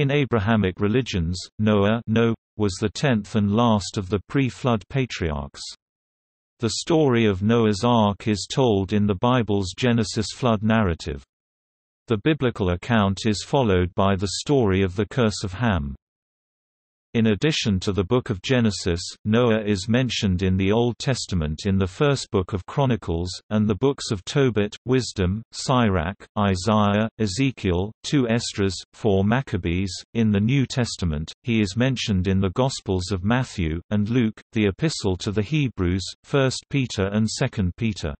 In Abrahamic religions, Noah was the 10th and last of the pre-flood patriarchs. The story of Noah's Ark is told in the Bible's Genesis flood narrative. The biblical account is followed by the story of the curse of Ham. In addition to the Book of Genesis, Noah is mentioned in the Old Testament in the first book of Chronicles, and the books of Tobit, Wisdom, Sirach, Isaiah, Ezekiel, 2 Esdras, 4 Maccabees. In the New Testament, he is mentioned in the Gospels of Matthew and Luke, the Epistle to the Hebrews, 1 Peter and 2 Peter.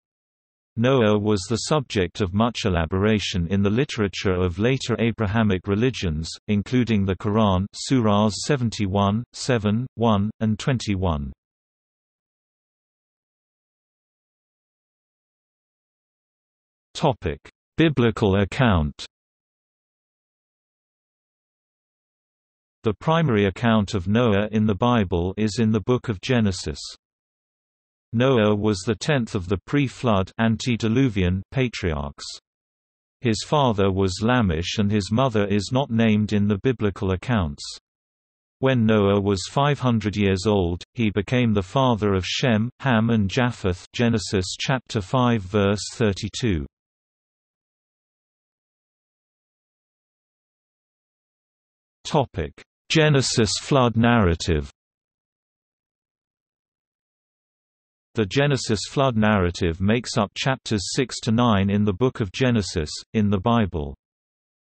Noah was the subject of much elaboration in the literature of later Abrahamic religions, including the Quran, Surahs 71, 7, 1, and 21. Topic: Biblical account. The primary account of Noah in the Bible is in the Book of Genesis. Noah was the 10th of the pre-flood antediluvian patriarchs. His father was Lamech and his mother is not named in the biblical accounts. When Noah was 500 years old, he became the father of Shem, Ham and Japheth. Genesis chapter 5 verse 32. Topic: Genesis flood narrative. The Genesis flood narrative makes up chapters 6 to 9 in the Book of Genesis, in the Bible.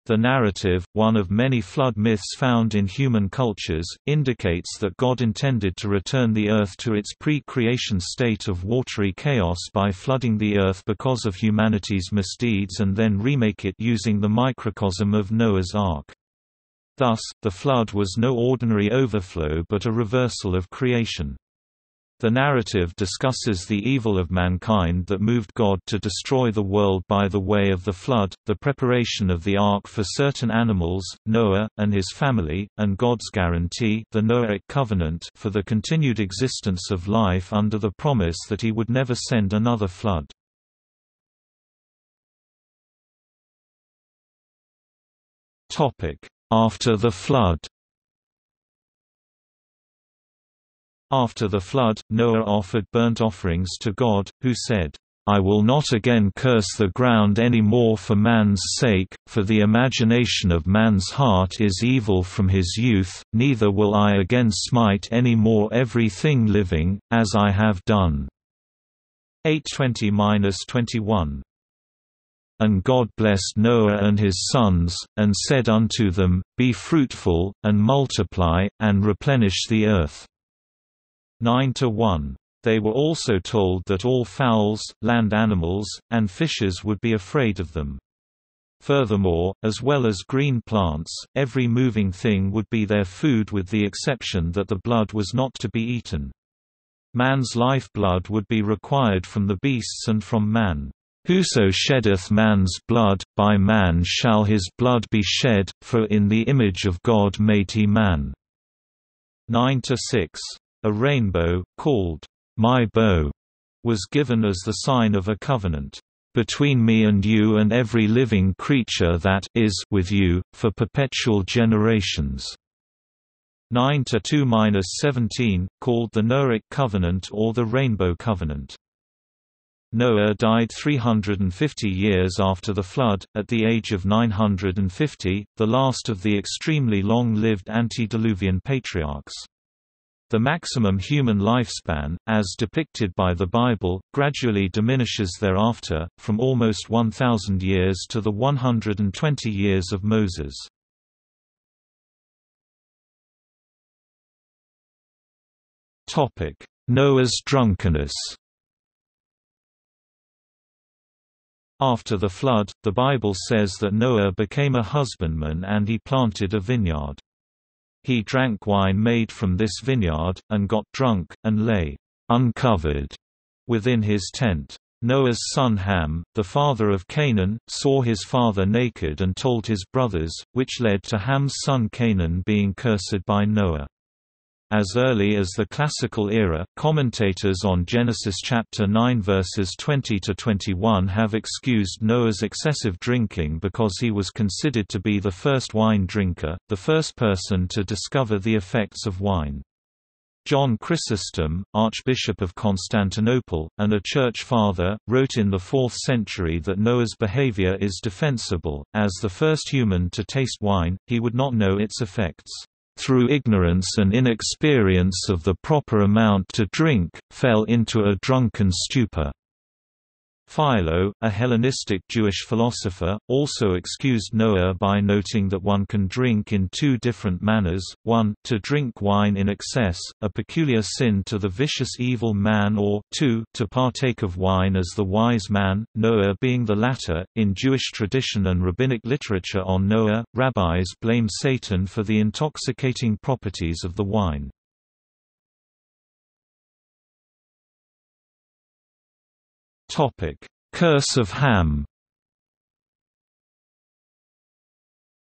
The narrative, one of many flood myths found in human cultures, indicates that God intended to return the earth to its pre-creation state of watery chaos by flooding the earth because of humanity's misdeeds and then remake it using the microcosm of Noah's Ark. Thus, the flood was no ordinary overflow but a reversal of creation. The narrative discusses the evil of mankind that moved God to destroy the world by the way of the flood, the preparation of the ark for certain animals, Noah and his family, and God's guarantee, the Noahic covenant, for the continued existence of life under the promise that he would never send another flood. Topic: After the flood. After the flood, Noah offered burnt offerings to God, who said, "I will not again curse the ground any more for man's sake, for the imagination of man's heart is evil from his youth, neither will I again smite any more every thing living, as I have done." 8:20–21. And God blessed Noah and his sons, and said unto them, "Be fruitful, and multiply, and replenish the earth." 9:1. They were also told that all fowls, land animals, and fishes would be afraid of them. Furthermore, as well as green plants, every moving thing would be their food with the exception that the blood was not to be eaten. Man's lifeblood would be required from the beasts and from man. "Whoso sheddeth man's blood, by man shall his blood be shed, for in the image of God made he man." 9:6. A rainbow, called "my bow," was given as the sign of a covenant between me and you and every living creature that is with you, for perpetual generations. 9:2–17, called the Noahic covenant or the Rainbow covenant. Noah died 350 years after the flood, at the age of 950, the last of the extremely long-lived antediluvian patriarchs. The maximum human lifespan, as depicted by the Bible, gradually diminishes thereafter, from almost 1,000 years to the 120 years of Moses. Topic: Noah's drunkenness. After the flood, the Bible says that Noah became a husbandman and he planted a vineyard. He drank wine made from this vineyard, and got drunk, and lay uncovered within his tent. Noah's son Ham, the father of Canaan, saw his father naked and told his brothers, which led to Ham's son Canaan being cursed by Noah. As early as the Classical era, commentators on Genesis chapter 9 verses 20–21 have excused Noah's excessive drinking because he was considered to be the first wine drinker, the first person to discover the effects of wine. John Chrysostom, Archbishop of Constantinople, and a church father, wrote in the 4th century that Noah's behavior is defensible. As the first human to taste wine, he would not know its effects. Through ignorance and inexperience of the proper amount to drink, fell into a drunken stupor. Philo, a Hellenistic Jewish philosopher, also excused Noah by noting that one can drink in two different manners, one, to drink wine in excess, a peculiar sin to the vicious evil man, or two, to partake of wine as the wise man, Noah being the latter. In Jewish tradition and rabbinic literature on Noah, rabbis blame Satan for the intoxicating properties of the wine. Curse of Ham.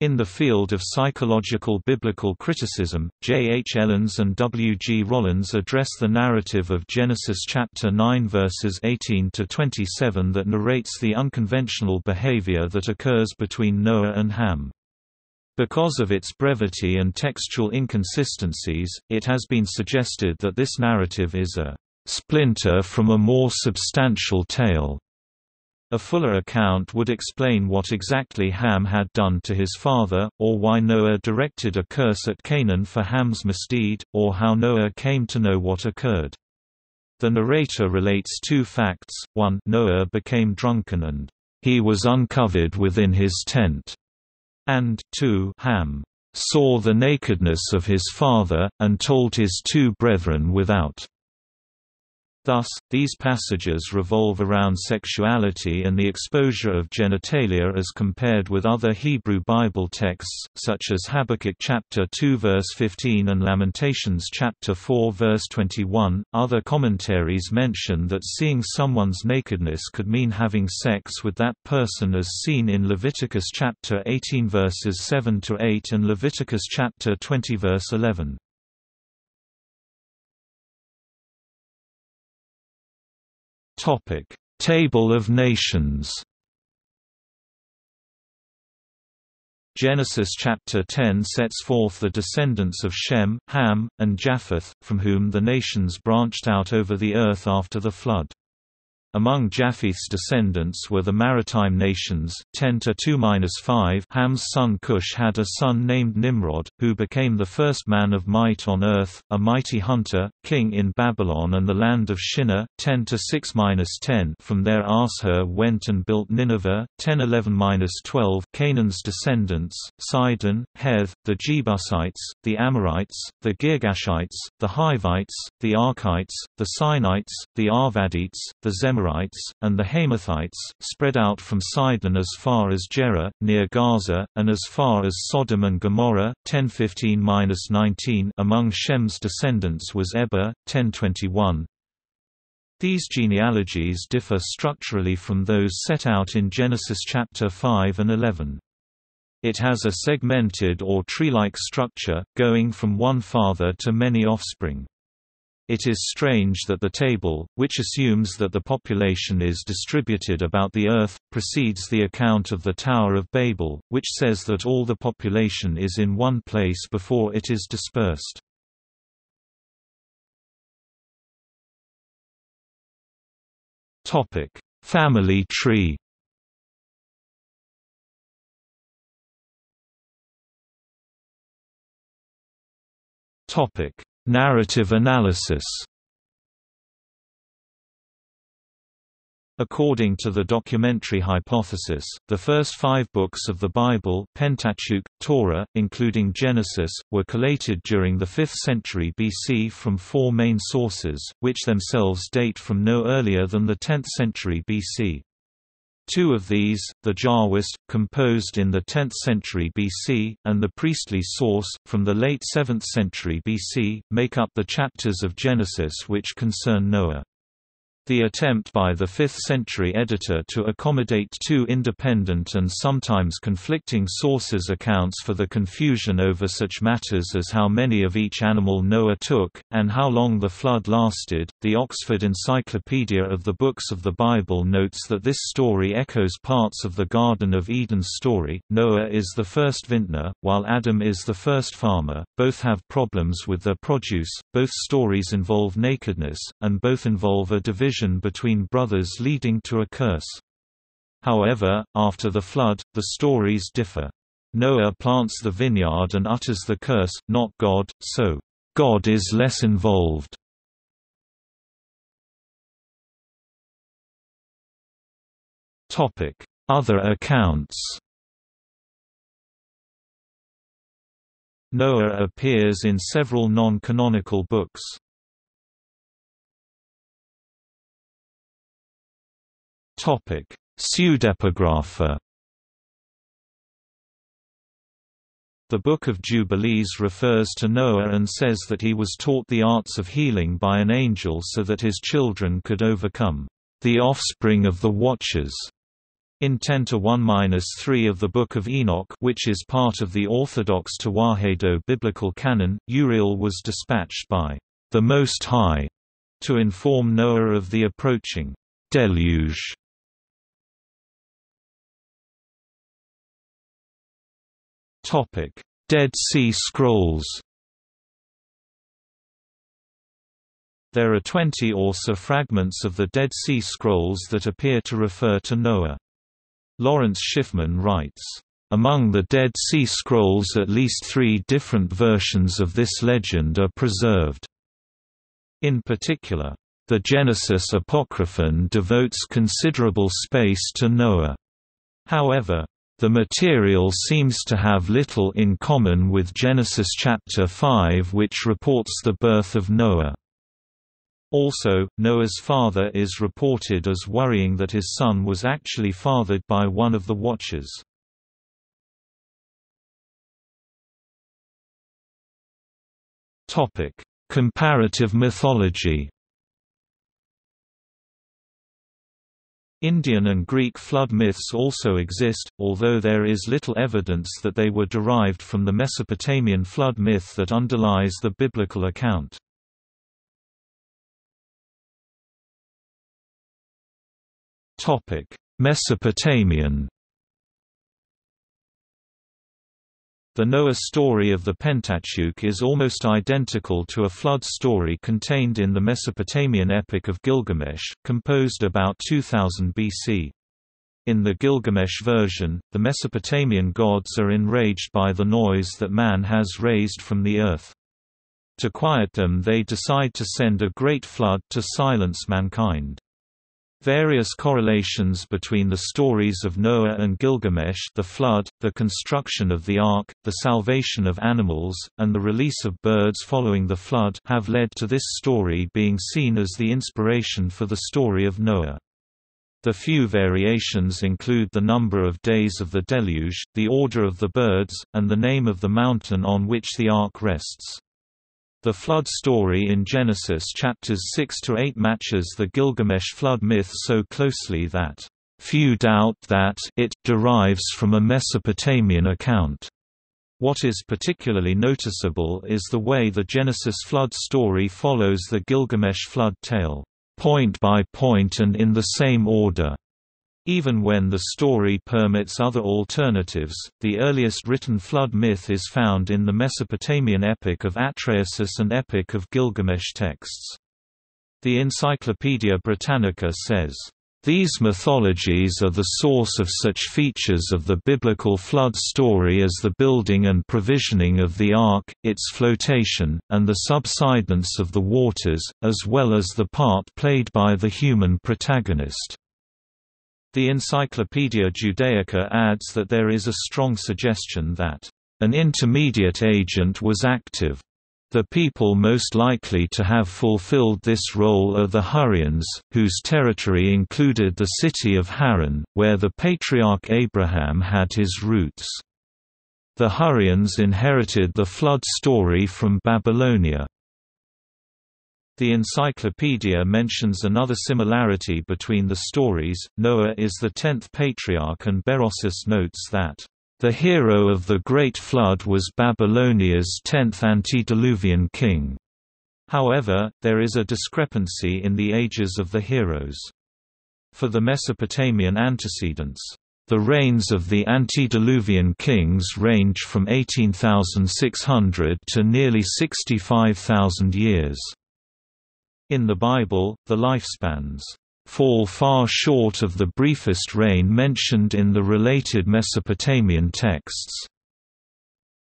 In the field of psychological biblical criticism, J. H. Ellens and W. G. Rollins address the narrative of Genesis chapter 9 verses 18–27 that narrates the unconventional behavior that occurs between Noah and Ham. Because of its brevity and textual inconsistencies, it has been suggested that this narrative is a splinter from a more substantial tale. A fuller account would explain what exactly Ham had done to his father, or why Noah directed a curse at Canaan for Ham's misdeed, or how Noah came to know what occurred. The narrator relates two facts: one, Noah became drunken and he was uncovered within his tent, and two, Ham saw the nakedness of his father, and told his two brethren without. Thus, these passages revolve around sexuality and the exposure of genitalia as compared with other Hebrew Bible texts, such as Habakkuk chapter 2 verse 15 and Lamentations chapter 4 verse 21. Other commentaries mention that seeing someone's nakedness could mean having sex with that person, as seen in Leviticus chapter 18 verses 7–8 and Leviticus chapter 20 verse 11. Table of Nations. Genesis chapter 10 sets forth the descendants of Shem, Ham, and Japheth, from whom the nations branched out over the earth after the flood. Among Japheth's descendants were the maritime nations, 10–2–5. Ham's son Cush had a son named Nimrod, who became the first man of might on earth, a mighty hunter, king in Babylon and the land of Shinar, 10–6–10. From there Asher went and built Nineveh, 10–11–12. Canaan's descendants, Sidon, Heth, the Jebusites, the Amorites, the Girgashites, the Hivites, the Arkites, the Sinites, the Arvadites, the Zemorites, and the Hamathites, spread out from Sidon as far as Gera, near Gaza, and as far as Sodom and Gomorrah, 10–15–19. Among Shem's descendants was Eber, 10–21. These genealogies differ structurally from those set out in Genesis chapter 5 and 11. It has a segmented or tree-like structure, going from one father to many offspring. It is strange that the table, which assumes that the population is distributed about the earth, precedes the account of the Tower of Babel, which says that all the population is in one place before it is dispersed. Topic: Family tree. Topic: Narrative analysis. According to the documentary hypothesis, the first five books of the Bible, Pentateuch, Torah, including Genesis, were collated during the 5th century BC from four main sources, which themselves date from no earlier than the 10th century BC. Two of these, the Jahwist, composed in the 10th century BC, and the priestly source, from the late 7th century BC, make up the chapters of Genesis which concern Noah. The attempt by the 5th century editor to accommodate two independent and sometimes conflicting sources accounts for the confusion over such matters as how many of each animal Noah took, and how long the flood lasted. The Oxford Encyclopedia of the Books of the Bible notes that this story echoes parts of the Garden of Eden's story. Noah is the first vintner, while Adam is the first farmer. Both have problems with their produce, both stories involve nakedness, and both involve a division between brothers leading to a curse. However, after the flood, the stories differ. Noah plants the vineyard and utters the curse, not God, so God is less involved. Other accounts. Noah appears in several non-canonical books. Pseudepigrapha. The Book of Jubilees refers to Noah and says that he was taught the arts of healing by an angel so that his children could overcome the offspring of the Watchers. In 10-1-3 of the Book of Enoch, which is part of the Orthodox Tewahedo biblical canon, Uriel was dispatched by the Most High to inform Noah of the approaching deluge. Dead Sea Scrolls. There are 20 or so fragments of the Dead Sea Scrolls that appear to refer to Noah. Lawrence Schiffman writes, "Among the Dead Sea Scrolls at least 3 different versions of this legend are preserved." In particular, the Genesis Apocryphon devotes considerable space to Noah. However, the material seems to have little in common with Genesis chapter 5, which reports the birth of Noah. Also, Noah's father is reported as worrying that his son was actually fathered by one of the Watchers. Topic: Comparative mythology. Indian and Greek flood myths also exist, although there is little evidence that they were derived from the Mesopotamian flood myth that underlies the biblical account. Mesopotamian. The Noah story of the Pentateuch is almost identical to a flood story contained in the Mesopotamian epic of Gilgamesh, composed about 2000 BC. In the Gilgamesh version, the Mesopotamian gods are enraged by the noise that man has raised from the earth. To quiet them, they decide to send a great flood to silence mankind. Various correlations between the stories of Noah and Gilgamesh, the flood, the construction of the ark, the salvation of animals, and the release of birds following the flood, have led to this story being seen as the inspiration for the story of Noah. The few variations include the number of days of the deluge, the order of the birds, and the name of the mountain on which the ark rests. The flood story in Genesis chapters 6–8 matches the Gilgamesh flood myth so closely that few doubt that it derives from a Mesopotamian account. What is particularly noticeable is the way the Genesis flood story follows the Gilgamesh flood tale, point by point and in the same order. Even when the story permits other alternatives, the earliest written flood myth is found in the Mesopotamian epic of Atrahasis and epic of Gilgamesh texts. The Encyclopaedia Britannica says, "These mythologies are the source of such features of the biblical flood story as the building and provisioning of the ark, its flotation, and the subsidence of the waters, as well as the part played by the human protagonist." The Encyclopaedia Judaica adds that there is a strong suggestion that an intermediate agent was active. The people most likely to have fulfilled this role are the Hurrians, whose territory included the city of Haran, where the patriarch Abraham had his roots. The Hurrians inherited the flood story from Babylonia. The encyclopedia mentions another similarity between the stories. Noah is the 10th patriarch, and Berosus notes that, "...the hero of the Great Flood was Babylonia's 10th antediluvian king." However, there is a discrepancy in the ages of the heroes. For the Mesopotamian antecedents, the reigns of the antediluvian kings range from 18,600 to nearly 65,000 years. In the Bible, the lifespans fall far short of the briefest reign mentioned in the related Mesopotamian texts.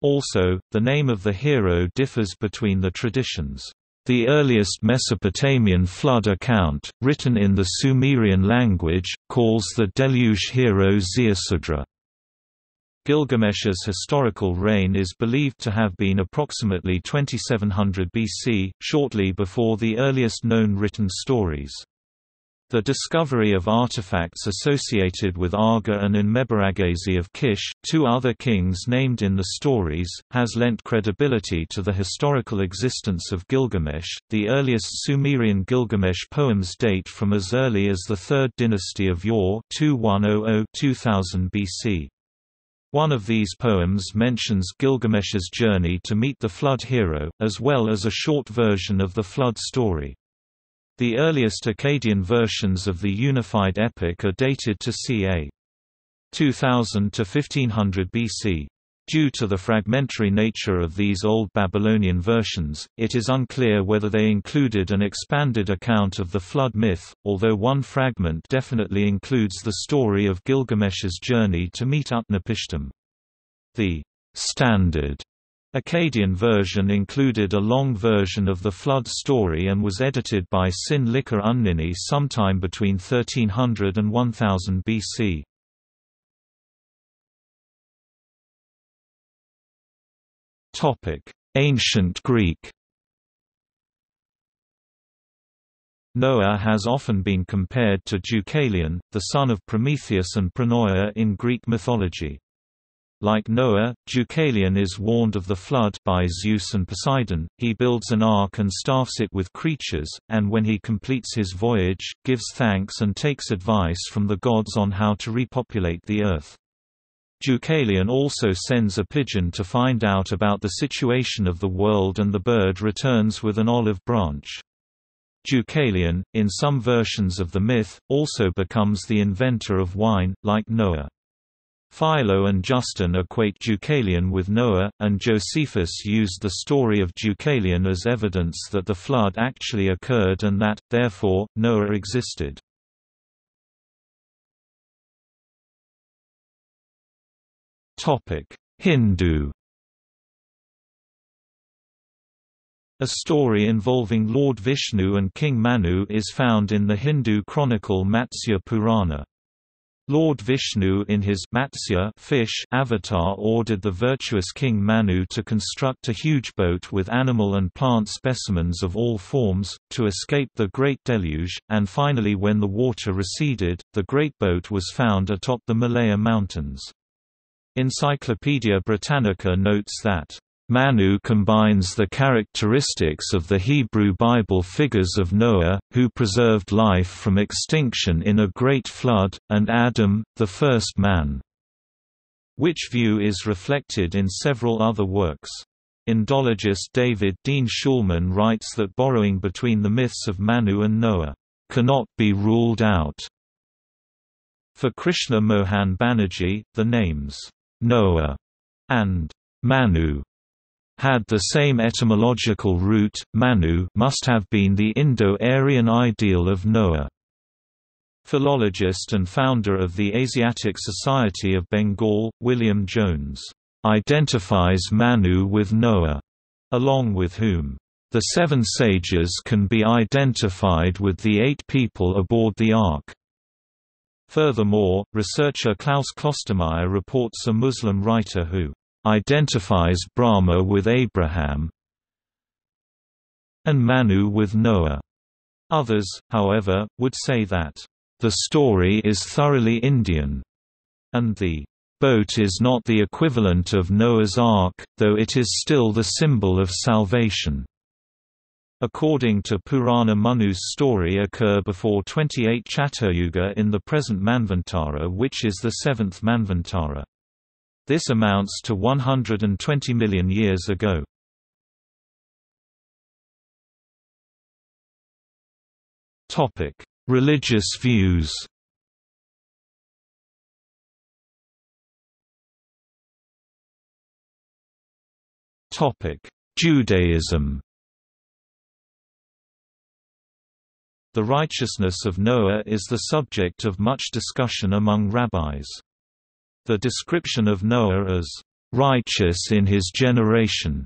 Also, the name of the hero differs between the traditions. The earliest Mesopotamian flood account, written in the Sumerian language, calls the deluge hero Ziusudra. Gilgamesh's historical reign is believed to have been approximately 2700 BC, shortly before the earliest known written stories. The discovery of artifacts associated with Aga and Enmebaragazi of Kish, two other kings named in the stories, has lent credibility to the historical existence of Gilgamesh. The earliest Sumerian Gilgamesh poems date from as early as the 3rd dynasty of Ur, 2100–2000 BC. One of these poems mentions Gilgamesh's journey to meet the flood hero, as well as a short version of the flood story. The earliest Akkadian versions of the unified epic are dated to ca. 2000–1500 BC. Due to the fragmentary nature of these old Babylonian versions, it is unclear whether they included an expanded account of the flood myth, although one fragment definitely includes the story of Gilgamesh's journey to meet Utnapishtim. The standard Akkadian version included a long version of the flood story and was edited by Sin-Liqe-unninni sometime between 1300 and 1000 BC. Topic: Ancient Greek. Noah has often been compared to Deucalion, the son of Prometheus and Pronoea in Greek mythology. Like Noah, Deucalion is warned of the flood by Zeus and Poseidon, he builds an ark and staffs it with creatures, and when he completes his voyage, gives thanks and takes advice from the gods on how to repopulate the earth. Deucalion also sends a pigeon to find out about the situation of the world, and the bird returns with an olive branch. Deucalion, in some versions of the myth, also becomes the inventor of wine, like Noah. Philo and Justin equate Deucalion with Noah, and Josephus used the story of Deucalion as evidence that the flood actually occurred and that, therefore, Noah existed. Hindu. A story involving Lord Vishnu and King Manu is found in the Hindu chronicle Matsya Purana. Lord Vishnu, in his Matsya fish avatar, ordered the virtuous King Manu to construct a huge boat with animal and plant specimens of all forms, to escape the Great Deluge, and finally when the water receded, the great boat was found atop the Malaya Mountains. Encyclopaedia Britannica notes that Manu combines the characteristics of the Hebrew Bible figures of Noah, who preserved life from extinction in a great flood, and Adam, the first man, which view is reflected in several other works. Indologist David Dean Schulman writes that borrowing between the myths of Manu and Noah cannot be ruled out. For Krishna Mohan Banerjee, the names Noah and Manu had the same etymological root. Manu must have been the Indo-Aryan ideal of Noah. Philologist and founder of the Asiatic Society of Bengal, William Jones, identifies Manu with Noah, along with whom the seven sages can be identified with the 8 people aboard the Ark. Furthermore, researcher Klaus Klostermeyer reports a Muslim writer who identifies Brahma with Abraham and Manu with Noah. Others, however, would say that the story is thoroughly Indian, and the boat is not the equivalent of Noah's Ark, though it is still the symbol of salvation. according to Purana Manu's story occur before 28 Chaturyuga in the present Manvantara, which is the 7th Manvantara. This amounts to 120 million years ago. Religious views. Judaism. The righteousness of Noah is the subject of much discussion among rabbis. The description of Noah as righteous in his generation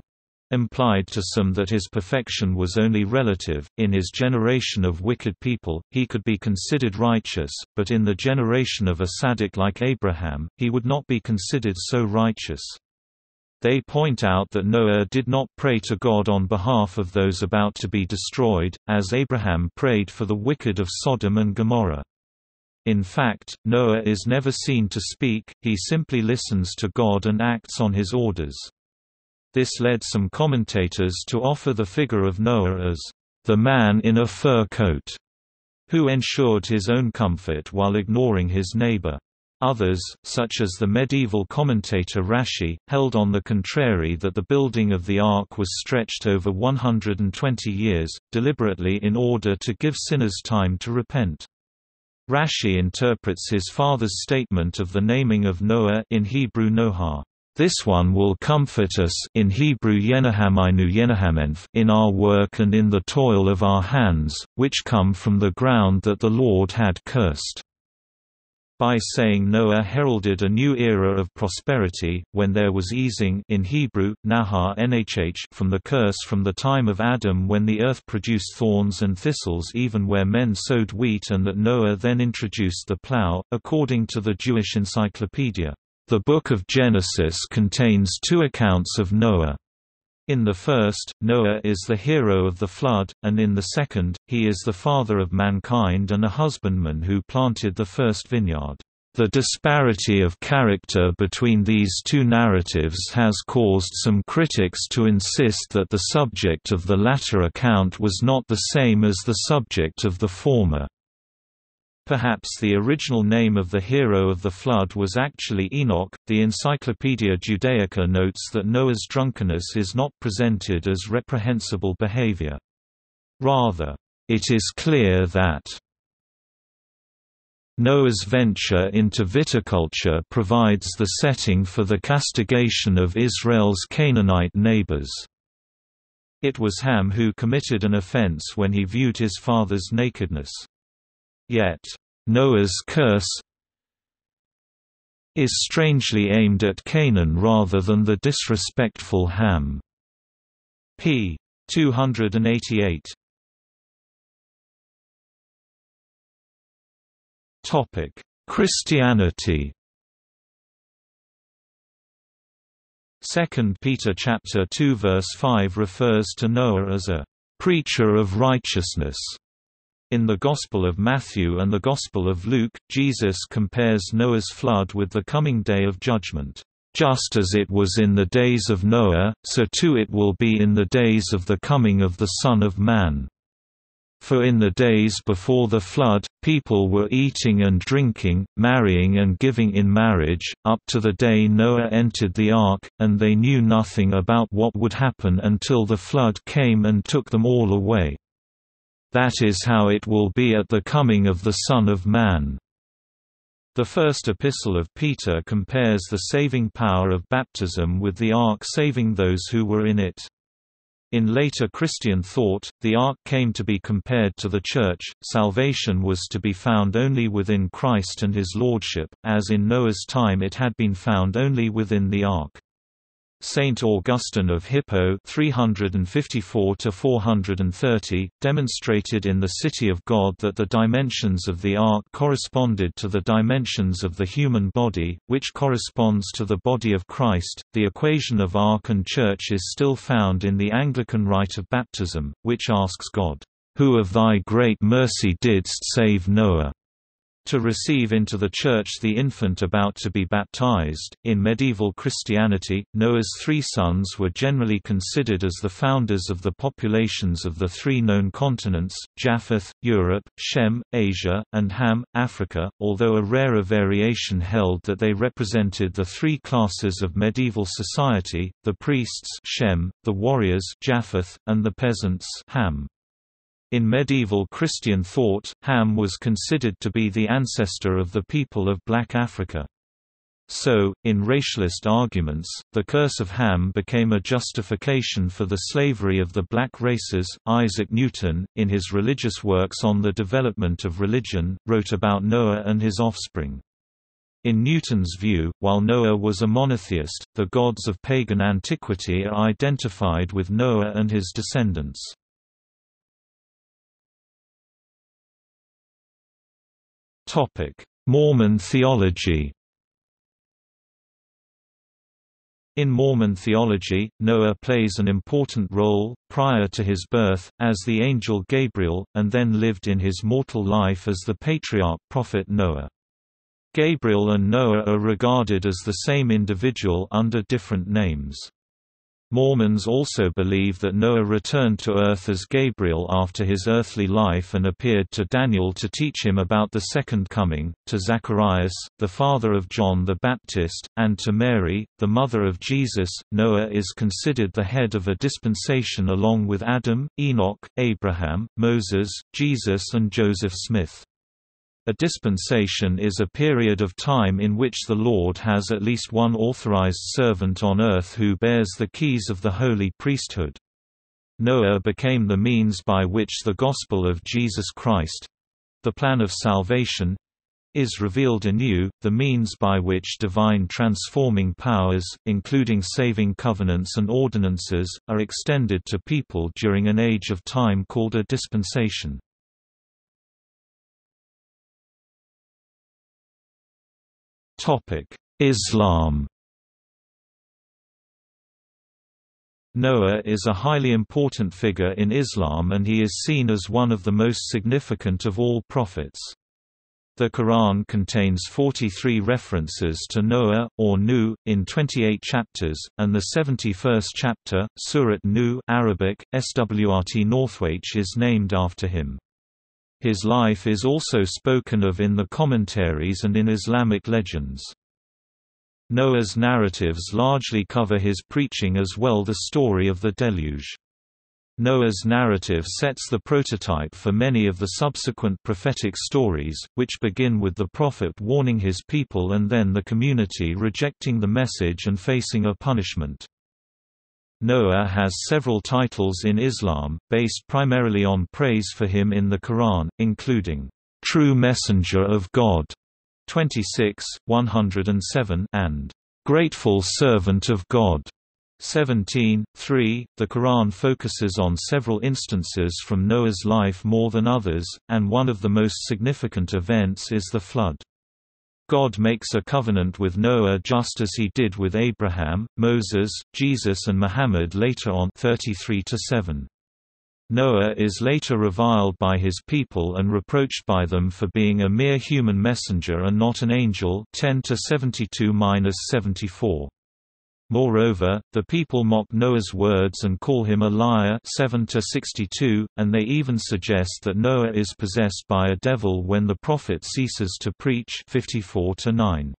implied to some that his perfection was only relative. In his generation of wicked people, he could be considered righteous, but in the generation of a tzaddik like Abraham, he would not be considered so righteous. They point out that Noah did not pray to God on behalf of those about to be destroyed, as Abraham prayed for the wicked of Sodom and Gomorrah. In fact, Noah is never seen to speak, he simply listens to God and acts on his orders. This led some commentators to offer the figure of Noah as the man in a fur coat, who ensured his own comfort while ignoring his neighbor. Others, such as the medieval commentator Rashi, held on the contrary that the building of the Ark was stretched over 120 years, deliberately in order to give sinners time to repent. Rashi interprets his father's statement of the naming of Noah in Hebrew Noah, "This one will comfort us," in Hebrew Yenahaminu Yenahamenth, "in our work and in the toil of our hands, which come from the ground that the Lord had cursed," by saying Noah heralded a new era of prosperity, when there was easing in Hebrew, Nahar NHH, from the curse from the time of Adam, when the earth produced thorns and thistles even where men sowed wheat, and that Noah then introduced the plough. According to the Jewish encyclopedia, the Book of Genesis contains two accounts of Noah. In the first, Noah is the hero of the flood, and in the second, he is the father of mankind and a husbandman who planted the first vineyard. The disparity of character between these two narratives has caused some critics to insist that the subject of the latter account was not the same as the subject of the former. Perhaps the original name of the hero of the flood was actually Enoch. The Encyclopaedia Judaica notes that Noah's drunkenness is not presented as reprehensible behavior. Rather, it is clear that Noah's venture into viticulture provides the setting for the castigation of Israel's Canaanite neighbors. It was Ham who committed an offense when he viewed his father's nakedness. Yet, Noah's curse is strangely aimed at Canaan rather than the disrespectful Ham. P. 288. Christianity. 2 Peter chapter 2 verse 5 refers to Noah as a preacher of righteousness. In the Gospel of Matthew and the Gospel of Luke, Jesus compares Noah's flood with the coming day of judgment. "Just as it was in the days of Noah, so too it will be in the days of the coming of the Son of Man. For in the days before the flood, people were eating and drinking, marrying and giving in marriage, up to the day Noah entered the ark, and they knew nothing about what would happen until the flood came and took them all away. That is how it will be at the coming of the Son of Man." The first epistle of Peter compares the saving power of baptism with the ark saving those who were in it. In later Christian thought, the ark came to be compared to the church. Salvation was to be found only within Christ and his lordship, as in Noah's time it had been found only within the ark. Saint Augustine of Hippo 354–430 demonstrated in the City of God that the dimensions of the ark corresponded to the dimensions of the human body, which corresponds to the body of Christ. The equation of ark and church is still found in the Anglican rite of baptism, which asks God, "Who of thy great mercy didst save Noah?" to receive into the church the infant about to be baptized. In medieval Christianity, Noah's three sons were generally considered as the founders of the populations of the three known continents, Japheth, Europe, Shem, Asia, and Ham, Africa, although a rarer variation held that they represented the three classes of medieval society, the priests Shem, the warriors Japheth, and the peasants Ham. In medieval Christian thought, Ham was considered to be the ancestor of the people of Black Africa. So, in racialist arguments, the curse of Ham became a justification for the slavery of the black races. Isaac Newton, in his religious works on the development of religion, wrote about Noah and his offspring. In Newton's view, while Noah was a monotheist, the gods of pagan antiquity are identified with Noah and his descendants. Mormon theology. In Mormon theology, Noah plays an important role, prior to his birth, as the angel Gabriel, and then lived in his mortal life as the patriarch prophet Noah. Gabriel and Noah are regarded as the same individual under different names. Mormons also believe that Noah returned to earth as Gabriel after his earthly life and appeared to Daniel to teach him about the second coming, to Zacharias, the father of John the Baptist, and to Mary, the mother of Jesus. Noah is considered the head of a dispensation along with Adam, Enoch, Abraham, Moses, Jesus, and Joseph Smith. A dispensation is a period of time in which the Lord has at least one authorized servant on earth who bears the keys of the holy priesthood. Noah became the means by which the gospel of Jesus Christ—the plan of salvation—is revealed anew, the means by which divine transforming powers, including saving covenants and ordinances, are extended to people during an age of time called a dispensation. Islam. Noah is a highly important figure in Islam and he is seen as one of the most significant of all prophets. The Quran contains 43 references to Noah, or Nuh, in 28 chapters, and the 71st chapter, Surat Nuh Arabic, Swrt Northwich, is named after him. His life is also spoken of in the commentaries and in Islamic legends. Noah's narratives largely cover his preaching as well the story of the deluge. Noah's narrative sets the prototype for many of the subsequent prophetic stories, which begin with the prophet warning his people and then the community rejecting the message and facing a punishment. Noah has several titles in Islam, based primarily on praise for him in the Quran, including, "'True Messenger of God' 26, 107 and "'Grateful Servant of God' 17, 3. The Quran focuses on several instances from Noah's life more than others, and one of the most significant events is the flood. God makes a covenant with Noah just as he did with Abraham, Moses, Jesus and Muhammad later on 33-7. Noah is later reviled by his people and reproached by them for being a mere human messenger and not an angel 10-72-74. Moreover, the people mock Noah's words and call him a liar 7-62, and they even suggest that Noah is possessed by a devil when the prophet ceases to preach 54-9.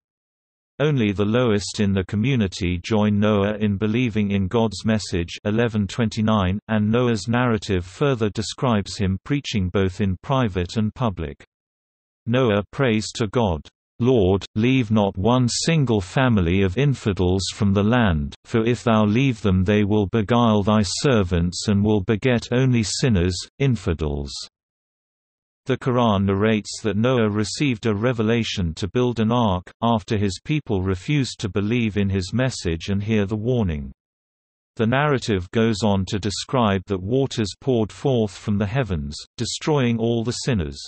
Only the lowest in the community join Noah in believing in God's message 11-29, and Noah's narrative further describes him preaching both in private and public. Noah prays to God, "Lord, leave not one single family of infidels from the land, for if thou leave them they will beguile thy servants and will beget only sinners, infidels." The Quran narrates that Noah received a revelation to build an ark, after his people refused to believe in his message and hear the warning. The narrative goes on to describe that waters poured forth from the heavens, destroying all the sinners.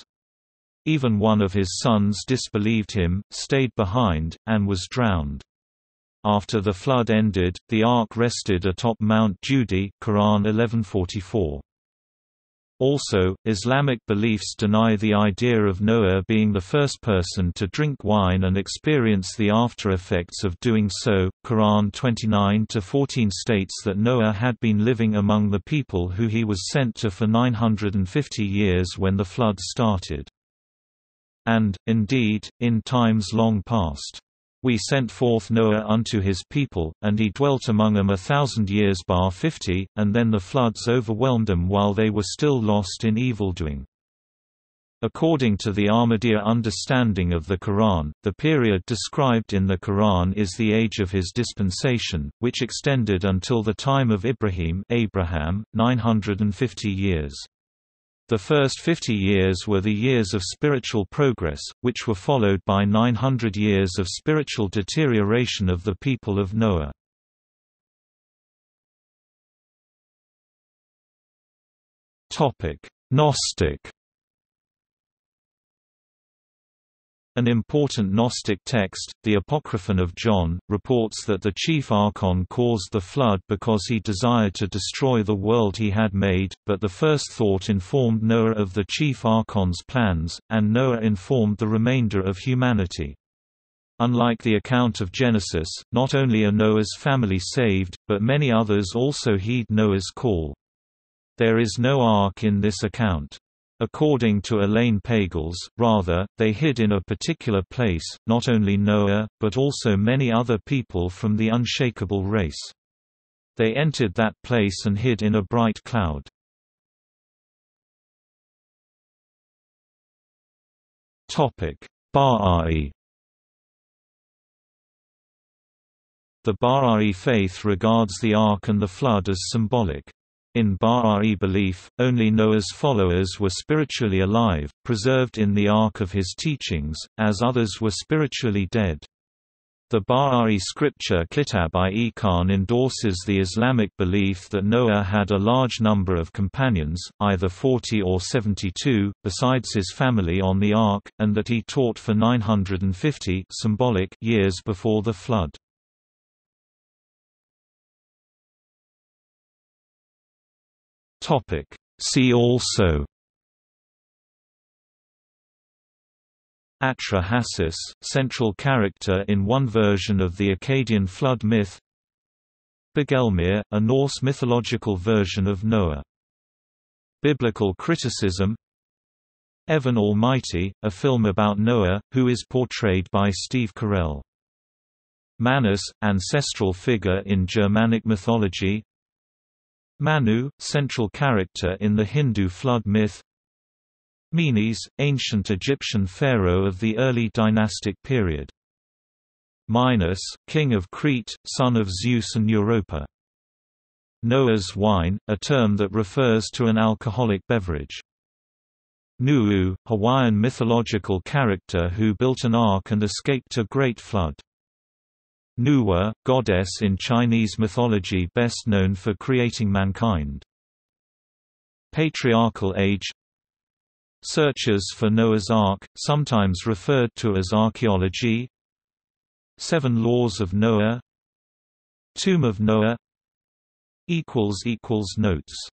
Even one of his sons disbelieved him, stayed behind, and was drowned. After the flood ended, the ark rested atop Mount Judi, Quran 11:44. Also, Islamic beliefs deny the idea of Noah being the first person to drink wine and experience the after effects of doing so. Quran 29-14 states that Noah had been living among the people who he was sent to for 950 years when the flood started. And, indeed, in times long past, we sent forth Noah unto his people, and he dwelt among them 1,000 years bar 50, and then the floods overwhelmed them while they were still lost in evildoing. According to the Ahmadiyya understanding of the Quran, the period described in the Quran is the age of his dispensation, which extended until the time of Abraham, 950 years. The first 50 years were the years of spiritual progress, which were followed by 900 years of spiritual deterioration of the people of Noah. Gnostic. An important Gnostic text, the Apocryphon of John, reports that the chief archon caused the flood because he desired to destroy the world he had made, but the first thought informed Noah of the chief archon's plans, and Noah informed the remainder of humanity. Unlike the account of Genesis, not only are Noah's family saved, but many others also heed Noah's call. There is no ark in this account. According to Elaine Pagels, rather, they hid in a particular place, not only Noah, but also many other people from the unshakable race. They entered that place and hid in a bright cloud. Bahá'í. The Bahá'í faith regards the Ark and the flood as symbolic. In Bahá'í belief, only Noah's followers were spiritually alive, preserved in the ark of his teachings, as others were spiritually dead. The Bahá'í scripture Kitab-i-Iqan endorses the Islamic belief that Noah had a large number of companions, either 40 or 72, besides his family on the ark, and that he taught for 950 symbolic years before the flood. See also: Atrahasis, central character in one version of the Akkadian flood myth; Begelmir, a Norse mythological version of Noah; Biblical criticism; Evan Almighty, a film about Noah, who is portrayed by Steve Carell; Manus, ancestral figure in Germanic mythology; Manu, central character in the Hindu flood myth; Menes, ancient Egyptian pharaoh of the early dynastic period; Minos, king of Crete, son of Zeus and Europa; Noah's wine, a term that refers to an alcoholic beverage; Nu'u, Hawaiian mythological character who built an ark and escaped a great flood; Nuwa, goddess in Chinese mythology best known for creating mankind. Patriarchal age. Searches for Noah's Ark, sometimes referred to as archaeology. Seven Laws of Noah. Tomb of Noah. == Notes